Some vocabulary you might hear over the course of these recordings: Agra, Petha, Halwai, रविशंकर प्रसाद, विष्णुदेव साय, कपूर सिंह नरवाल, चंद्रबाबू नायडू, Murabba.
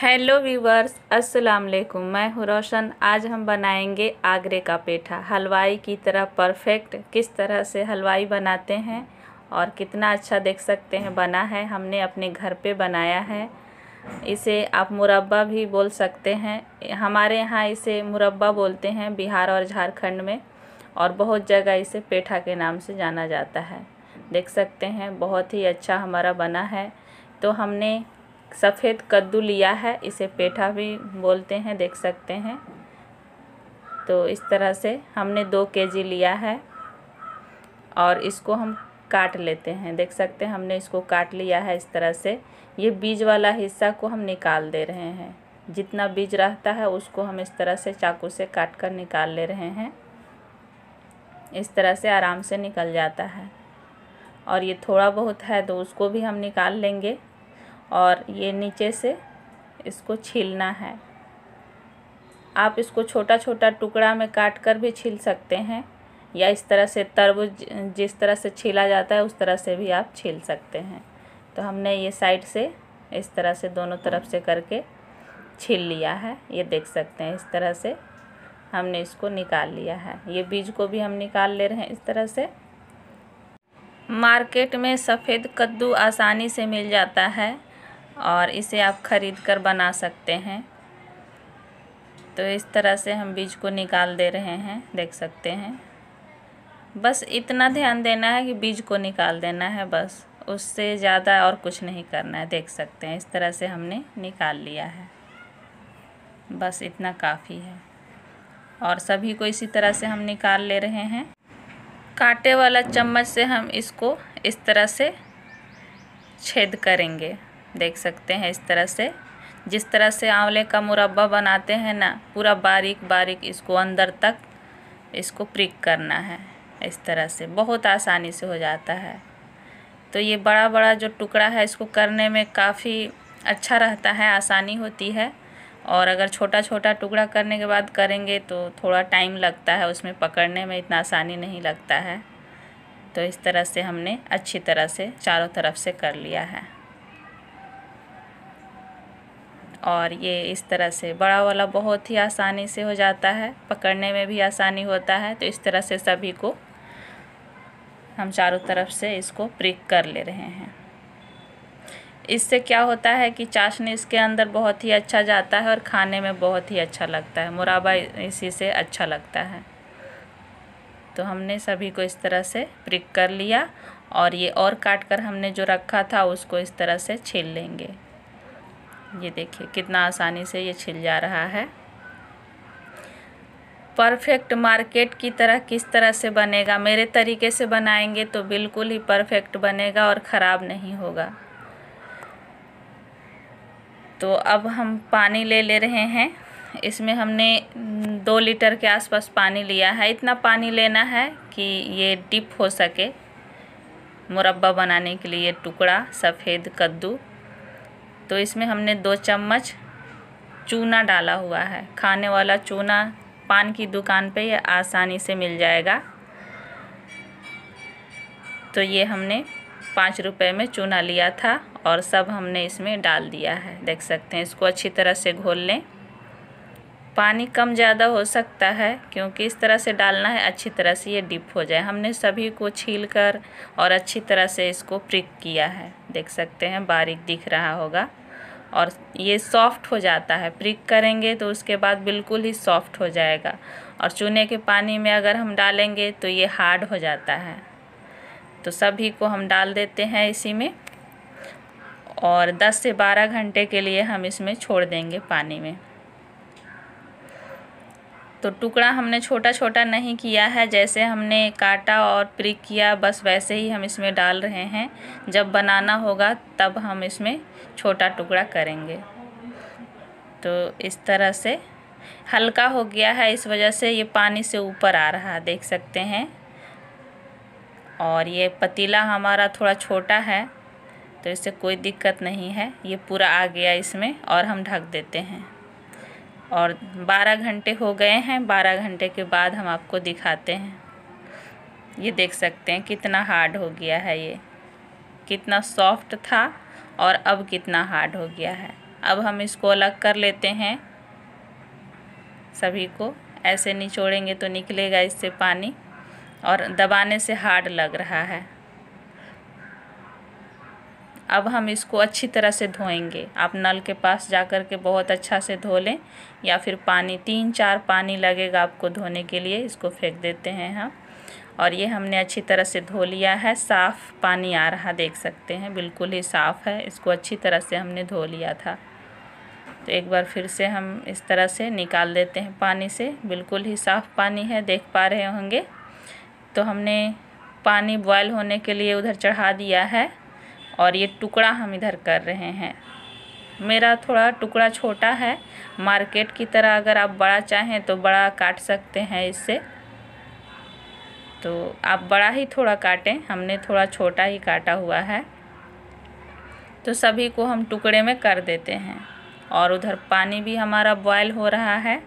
Hello viewers, अस्सलाम वालेकुम। मैं हूँ रोशन। आज हम बनाएंगे आगरे का पेठा, हलवाई की तरह परफेक्ट। किस तरह से हलवाई बनाते हैं और कितना अच्छा देख सकते हैं बना है, हमने अपने घर पे बनाया है। इसे आप मुरब्बा भी बोल सकते हैं, हमारे यहाँ इसे मुरब्बा बोलते हैं बिहार और झारखंड में, और बहुत जगह इसे पेठा के नाम से जाना जाता है। देख सकते हैं बहुत ही अच्छा हमारा बना है। तो हमने सफ़ेद कद्दू लिया है, इसे पेठा भी बोलते हैं, देख सकते हैं। तो इस तरह से हमने 2 केजी लिया है और इसको हम काट लेते हैं। देख सकते हैं हमने इसको काट लिया है इस तरह से। ये बीज वाला हिस्सा को हम निकाल दे रहे हैं, जितना बीज रहता है उसको हम इस तरह से चाकू से काट कर निकाल ले रहे हैं। इस तरह से आराम से निकल जाता है, और ये थोड़ा बहुत है तो उसको भी हम निकाल लेंगे। और ये नीचे से इसको छीलना है। आप इसको छोटा छोटा टुकड़ा में काट कर भी छील सकते हैं, या इस तरह से तरबूज जिस तरह से छीला जाता है उस तरह से भी आप छील सकते हैं। तो हमने ये साइड से इस तरह से दोनों तरफ से करके छील लिया है। ये देख सकते हैं इस तरह से हमने इसको निकाल लिया है। ये बीज को भी हम निकाल ले रहे हैं इस तरह से। मार्केट में सफ़ेद कद्दू आसानी से मिल जाता है और इसे आप ख़रीद कर बना सकते हैं। तो इस तरह से हम बीज को निकाल दे रहे हैं, देख सकते हैं। बस इतना ध्यान देना है कि बीज को निकाल देना है, बस उससे ज़्यादा और कुछ नहीं करना है। देख सकते हैं इस तरह से हमने निकाल लिया है, बस इतना काफ़ी है। और सभी को इसी तरह से हम निकाल ले रहे हैं। कांटे वाला चम्मच से हम इसको इस तरह से छेद करेंगे, देख सकते हैं इस तरह से। जिस तरह से आंवले का मुरब्बा बनाते हैं ना, पूरा बारीक बारीक इसको अंदर तक इसको प्रिक करना है। इस तरह से बहुत आसानी से हो जाता है। तो ये बड़ा बड़ा जो टुकड़ा है इसको करने में काफ़ी अच्छा रहता है, आसानी होती है। और अगर छोटा छोटा टुकड़ा करने के बाद करेंगे तो थोड़ा टाइम लगता है, उसमें पकड़ने में इतना आसानी नहीं लगता है। तो इस तरह से हमने अच्छी तरह से चारों तरफ से कर लिया है। और ये इस तरह से बड़ा वाला बहुत ही आसानी से हो जाता है, पकड़ने में भी आसानी होता है। तो इस तरह से सभी को हम चारों तरफ से इसको प्रिक कर ले रहे हैं। इससे क्या होता है कि चाशनी इसके अंदर बहुत ही अच्छा जाता है और खाने में बहुत ही अच्छा लगता है। मुरब्बा इसी से अच्छा लगता है। तो हमने सभी को इस तरह से प्रिक कर लिया, और ये और काट कर हमने जो रखा था उसको इस तरह से छील लेंगे। ये देखिए कितना आसानी से ये छिल जा रहा है। परफेक्ट मार्केट की तरह किस तरह से बनेगा, मेरे तरीके से बनाएंगे तो बिल्कुल ही परफेक्ट बनेगा और ख़राब नहीं होगा। तो अब हम पानी ले रहे हैं। इसमें हमने 2 लीटर के आसपास पानी लिया है। इतना पानी लेना है कि ये डिप हो सके मुरब्बा बनाने के लिए टुकड़ा सफ़ेद कद्दू। तो इसमें हमने 2 चम्मच चूना डाला हुआ है। खाने वाला चूना पान की दुकान पे ये आसानी से मिल जाएगा। तो ये हमने 5 रुपए में चूना लिया था और सब हमने इसमें डाल दिया है, देख सकते हैं। इसको अच्छी तरह से घोल लें। पानी कम ज़्यादा हो सकता है क्योंकि इस तरह से डालना है, अच्छी तरह से ये डिप हो जाए। हमने सभी को छील कर और अच्छी तरह से इसको प्रिक किया है, देख सकते हैं बारीक दिख रहा होगा। और ये सॉफ़्ट हो जाता है, प्रिक करेंगे तो उसके बाद बिल्कुल ही सॉफ़्ट हो जाएगा। और चूने के पानी में अगर हम डालेंगे तो ये हार्ड हो जाता है। तो सभी को हम डाल देते हैं इसी में, और 10 से 12 घंटे के लिए हम इसमें छोड़ देंगे पानी में। तो टुकड़ा हमने छोटा छोटा नहीं किया है, जैसे हमने काटा और प्रिक किया बस वैसे ही हम इसमें डाल रहे हैं। जब बनाना होगा तब हम इसमें छोटा टुकड़ा करेंगे। तो इस तरह से हल्का हो गया है, इस वजह से ये पानी से ऊपर आ रहा है, देख सकते हैं। और ये पतीला हमारा थोड़ा छोटा है तो इससे कोई दिक्कत नहीं है। ये पूरा आ गया इसमें और हम ढक देते हैं। और 12 घंटे हो गए हैं, 12 घंटे के बाद हम आपको दिखाते हैं। ये देख सकते हैं कितना हार्ड हो गया है, ये कितना सॉफ्ट था और अब कितना हार्ड हो गया है। अब हम इसको अलग कर लेते हैं। सभी को ऐसे निचोड़ेंगे तो निकलेगा इससे पानी, और दबाने से हार्ड लग रहा है। अब हम इसको अच्छी तरह से धोएंगे। आप नल के पास जाकर के बहुत अच्छा से धो लें, या फिर पानी 3-4 पानी लगेगा आपको धोने के लिए। इसको फेंक देते हैं हम। और ये हमने अच्छी तरह से धो लिया है, साफ़ पानी आ रहा, देख सकते हैं, बिल्कुल ही साफ़ है। इसको अच्छी तरह से हमने धो लिया था। तो एक बार फिर से हम इस तरह से निकाल देते हैं पानी से, बिल्कुल ही साफ़ पानी है, देख पा रहे होंगे। तो हमने पानी बॉयल होने के लिए उधर चढ़ा दिया है, और ये टुकड़ा हम इधर कर रहे हैं। मेरा थोड़ा टुकड़ा छोटा है, मार्केट की तरह अगर आप बड़ा चाहें तो बड़ा काट सकते हैं इससे, तो आप बड़ा ही थोड़ा काटें, हमने थोड़ा छोटा ही काटा हुआ है। तो सभी को हम टुकड़े में कर देते हैं। और उधर पानी भी हमारा बॉयल हो रहा है।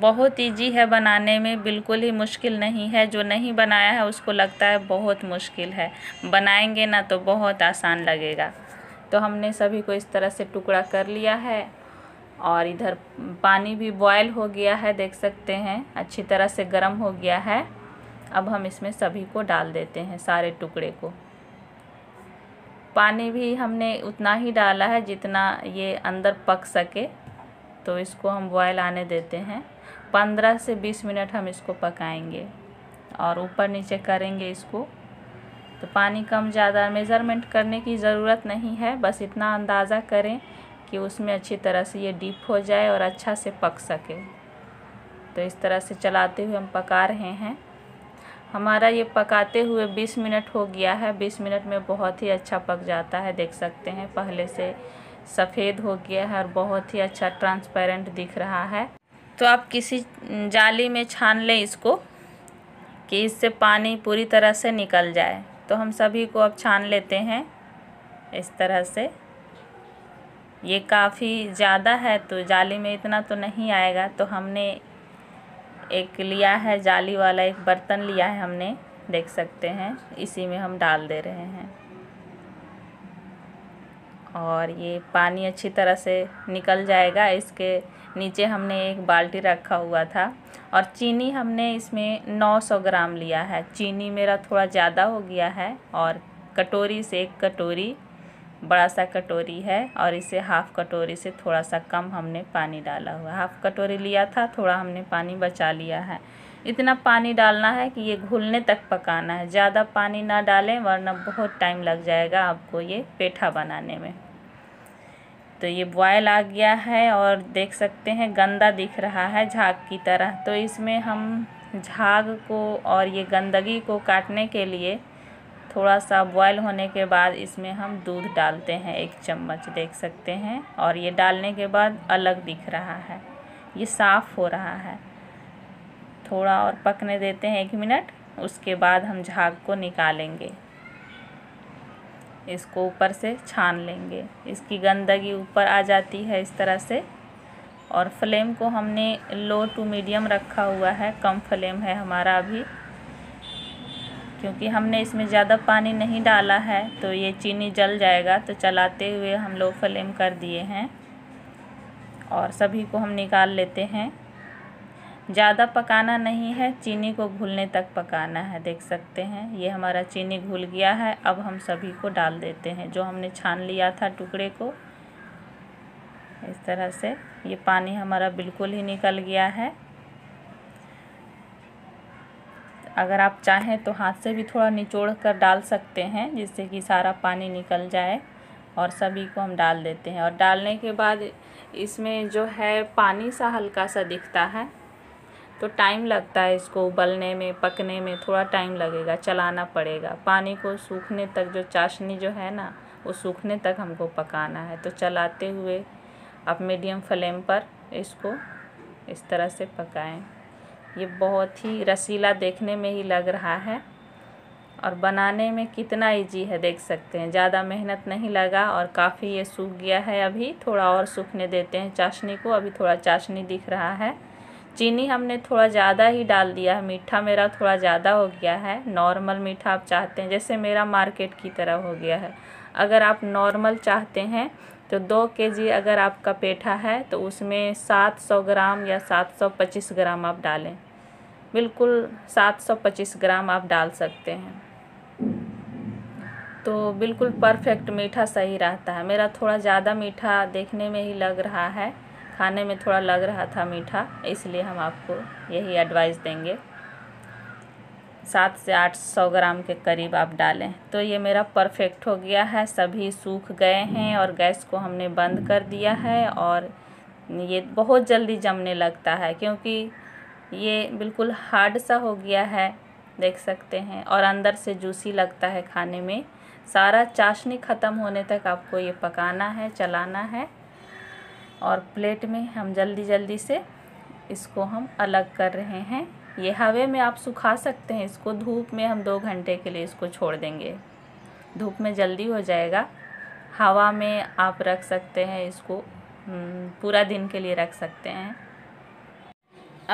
बहुत इजी है बनाने में, बिल्कुल ही मुश्किल नहीं है। जो नहीं बनाया है उसको लगता है बहुत मुश्किल है, बनाएंगे ना तो बहुत आसान लगेगा। तो हमने सभी को इस तरह से टुकड़ा कर लिया है, और इधर पानी भी बॉयल हो गया है, देख सकते हैं, अच्छी तरह से गर्म हो गया है। अब हम इसमें सभी को डाल देते हैं, सारे टुकड़े को। पानी भी हमने उतना ही डाला है जितना ये अंदर पक सके, तो इसको हम बॉयल आने देते हैं। 15 से 20 मिनट हम इसको पकाएंगे, और ऊपर नीचे करेंगे इसको। तो पानी कम ज़्यादा मेज़रमेंट करने की ज़रूरत नहीं है, बस इतना अंदाज़ा करें कि उसमें अच्छी तरह से ये डीप हो जाए और अच्छा से पक सके। तो इस तरह से चलाते हुए हम पका रहे हैं। हमारा ये पकाते हुए 20 मिनट हो गया है। 20 मिनट में बहुत ही अच्छा पक जाता है, देख सकते हैं, पहले से सफ़ेद हो गया है और बहुत ही अच्छा ट्रांसपेरेंट दिख रहा है। तो आप किसी जाली में छान लें इसको, कि इससे पानी पूरी तरह से निकल जाए। तो हम सभी को अब छान लेते हैं इस तरह से। ये काफ़ी ज़्यादा है, तो जाली में इतना तो नहीं आएगा। तो हमने एक लिया है जाली वाला, एक बर्तन लिया है हमने, देख सकते हैं, इसी में हम डाल दे रहे हैं। और ये पानी अच्छी तरह से निकल जाएगा। इसके नीचे हमने एक बाल्टी रखा हुआ था, और चीनी हमने इसमें 900 ग्राम लिया है। चीनी मेरा थोड़ा ज़्यादा हो गया है, और कटोरी से 1 कटोरी, बड़ा सा कटोरी है, और इसे 1/2 कटोरी से थोड़ा सा कम हमने पानी डाला हुआ है। 1/2 कटोरी लिया था, थोड़ा हमने पानी बचा लिया है। इतना पानी डालना है कि ये घुलने तक पकाना है, ज़्यादा पानी ना डालें, वरना बहुत टाइम लग जाएगा आपको ये पेठा बनाने में। तो ये बॉयल आ गया है, और देख सकते हैं गंदा दिख रहा है झाग की तरह। तो इसमें हम झाग को और ये गंदगी को काटने के लिए थोड़ा सा बॉयल होने के बाद इसमें हम दूध डालते हैं 1 चम्मच, देख सकते हैं। और ये डालने के बाद अलग दिख रहा है, ये साफ़ हो रहा है। थोड़ा और पकने देते हैं 1 मिनट, उसके बाद हम झाग को निकालेंगे। इसको ऊपर से छान लेंगे, इसकी गंदगी ऊपर आ जाती है इस तरह से। और फ्लेम को हमने लो टू मीडियम रखा हुआ है, कम फ्लेम है हमारा अभी, क्योंकि हमने इसमें ज़्यादा पानी नहीं डाला है, तो ये चीनी जल जाएगा। तो चलाते हुए हम लो फ्लेम कर दिए हैं, और सभी को हम निकाल लेते हैं। ज़्यादा पकाना नहीं है, चीनी को घुलने तक पकाना है, देख सकते हैं। ये हमारा चीनी घुल गया है। अब हम सभी को डाल देते हैं, जो हमने छान लिया था टुकड़े को, इस तरह से। ये पानी हमारा बिल्कुल ही निकल गया है। अगर आप चाहें तो हाथ से भी थोड़ा निचोड़ कर डाल सकते हैं, जिससे कि सारा पानी निकल जाए। और सभी को हम डाल देते हैं, और डालने के बाद इसमें जो है पानी सा हल्का सा दिखता है। तो टाइम लगता है इसको उबलने में, पकने में थोड़ा टाइम लगेगा, चलाना पड़ेगा। पानी को सूखने तक, जो चाशनी जो है ना, वो सूखने तक हमको पकाना है। तो चलाते हुए आप मीडियम फ्लेम पर इसको इस तरह से पकाएं। ये बहुत ही रसीला देखने में ही लग रहा है, और बनाने में कितना इजी है, देख सकते हैं। ज़्यादा मेहनत नहीं लगा, और काफ़ी ये सूख गया है। अभी थोड़ा और सूखने देते हैं चाशनी को, अभी थोड़ा चाशनी दिख रहा है। चीनी हमने थोड़ा ज़्यादा ही डाल दिया है, मीठा मेरा थोड़ा ज़्यादा हो गया है। नॉर्मल मीठा आप चाहते हैं, जैसे मेरा मार्केट की तरह हो गया है, अगर आप नॉर्मल चाहते हैं तो 2 केजी अगर आपका पेठा है तो उसमें 700 ग्राम या 725 ग्राम आप डालें। बिल्कुल 725 ग्राम आप डाल सकते हैं। तो बिल्कुल परफेक्ट मीठा सही रहता है। मेरा थोड़ा ज़्यादा मीठा देखने में ही लग रहा है, खाने में थोड़ा लग रहा था मीठा, इसलिए हम आपको यही एडवाइस देंगे 700 से 800 ग्राम के करीब आप डालें। तो ये मेरा परफेक्ट हो गया है, सभी सूख गए हैं और गैस को हमने बंद कर दिया है। और ये बहुत जल्दी जमने लगता है क्योंकि ये बिल्कुल हार्ड सा हो गया है, देख सकते हैं, और अंदर से जूसी लगता है खाने में। सारा चाशनी ख़त्म होने तक आपको ये पकाना है, चलाना है। और प्लेट में हम जल्दी जल्दी से इसको हम अलग कर रहे हैं। ये हवा में आप सुखा सकते हैं इसको, धूप में हम 2 घंटे के लिए इसको छोड़ देंगे, धूप में जल्दी हो जाएगा। हवा में आप रख सकते हैं इसको, पूरा दिन के लिए रख सकते हैं।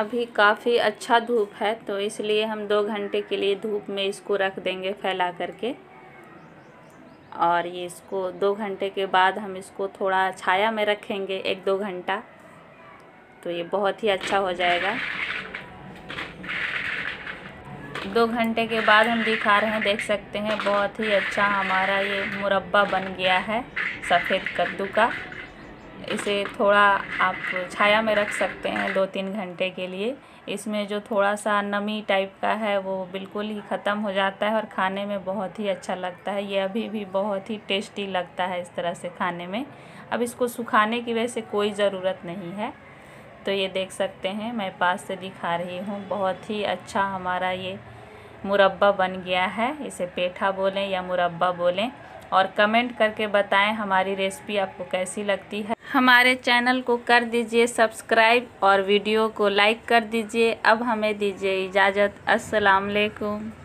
अभी काफ़ी अच्छा धूप है तो इसलिए हम 2 घंटे के लिए धूप में इसको रख देंगे फैला करके। और ये इसको 2 घंटे के बाद हम इसको थोड़ा छाया में रखेंगे 1-2 घंटा, तो ये बहुत ही अच्छा हो जाएगा। 2 घंटे के बाद हम दिखा रहे हैं, देख सकते हैं बहुत ही अच्छा हमारा ये मुरब्बा बन गया है सफ़ेद कद्दू का। इसे थोड़ा आप छाया में रख सकते हैं 2-3 घंटे के लिए। इसमें जो थोड़ा सा नमी टाइप का है वो बिल्कुल ही ख़त्म हो जाता है और खाने में बहुत ही अच्छा लगता है। ये अभी भी बहुत ही टेस्टी लगता है इस तरह से खाने में। अब इसको सुखाने की वजह से कोई ज़रूरत नहीं है। तो ये देख सकते हैं, मैं पास से दिखा रही हूँ, बहुत ही अच्छा हमारा ये मुरब्बा बन गया है। इसे पेठा बोलें या मुरब्बा बोलें। और कमेंट करके बताएं हमारी रेसिपी आपको कैसी लगती है। हमारे चैनल को कर दीजिए सब्सक्राइब और वीडियो को लाइक कर दीजिए। अब हमें दीजिए इजाज़त। अस्सलाम वालेकुम।